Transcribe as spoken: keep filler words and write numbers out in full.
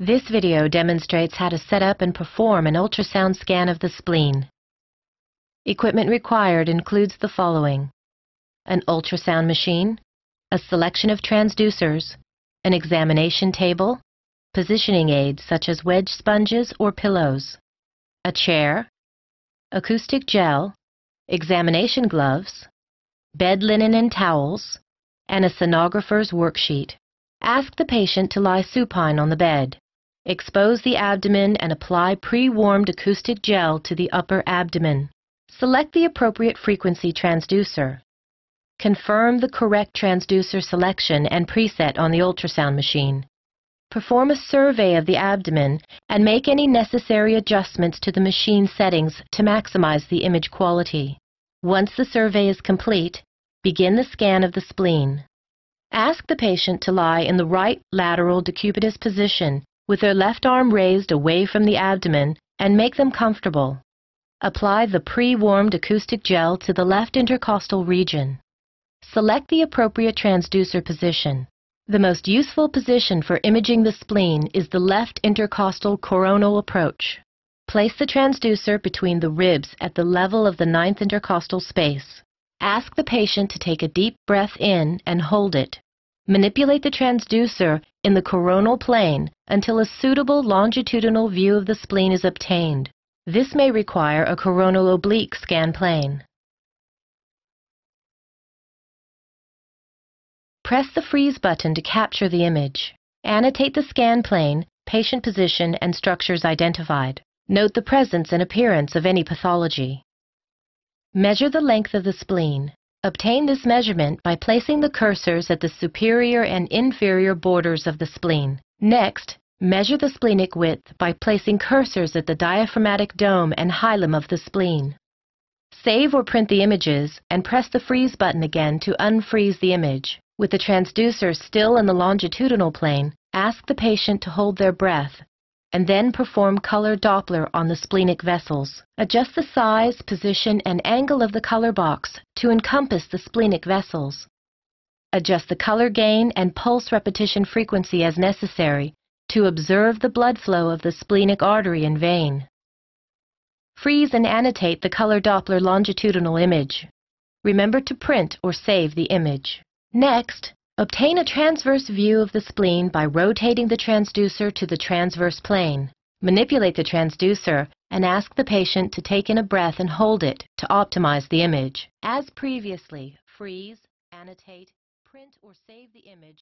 This video demonstrates how to set up and perform an ultrasound scan of the spleen. Equipment required includes the following: an ultrasound machine, a selection of transducers, an examination table, positioning aids such as wedge sponges or pillows, a chair, acoustic gel, examination gloves, bed linen and towels, and a sonographer's worksheet. Ask the patient to lie supine on the bed. Expose the abdomen and apply pre-warmed acoustic gel to the upper abdomen. Select the appropriate frequency transducer. Confirm the correct transducer selection and preset on the ultrasound machine. Perform a survey of the abdomen and make any necessary adjustments to the machine settings to maximize the image quality. Once the survey is complete, begin the scan of the spleen. Ask the patient to lie in the right lateral decubitus position with their left arm raised away from the abdomen and make them comfortable. Apply the pre-warmed acoustic gel to the left intercostal region. Select the appropriate transducer position. The most useful position for imaging the spleen is the left intercostal coronal approach. Place the transducer between the ribs at the level of the ninth intercostal space. Ask the patient to take a deep breath in and hold it. Manipulate the transducer in the coronal plane until a suitable longitudinal view of the spleen is obtained. This may require a coronal oblique scan plane. Press the freeze button to capture the image. Annotate the scan plane, patient position, and structures identified. Note the presence and appearance of any pathology. Measure the length of the spleen. Obtain this measurement by placing the cursors at the superior and inferior borders of the spleen. Next, measure the splenic width by placing cursors at the diaphragmatic dome and hilum of the spleen. Save or print the images and press the freeze button again to unfreeze the image. With the transducer still in the longitudinal plane, ask the patient to hold their breath and then perform color Doppler on the splenic vessels. Adjust the size, position, and angle of the color box to encompass the splenic vessels. Adjust the color gain and pulse repetition frequency as necessary to observe the blood flow of the splenic artery and vein. Freeze and annotate the color Doppler longitudinal image. Remember to print or save the image. Next, obtain a transverse view of the spleen by rotating the transducer to the transverse plane. Manipulate the transducer and ask the patient to take in a breath and hold it to optimize the image. As previously, freeze, annotate, print or save the image.